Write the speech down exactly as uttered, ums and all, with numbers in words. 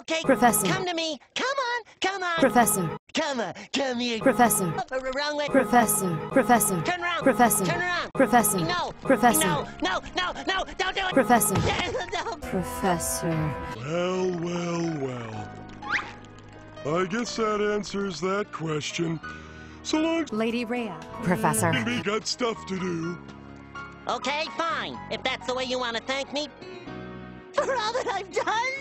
Okay, Professor. Come to me. Come on, come on. Professor. Come on, come here. Professor. Oh, wrong way. Professor. Professor. Turn around. Professor. Turn around. Professor. No. Professor. No, no, no, no, don't do it. Professor. No. Professor. Well, well, well. I guess that answers that question. So long. Lady Rhea. Professor. We got stuff to do. Okay, fine. If that's the way you want to thank me for all that I've done.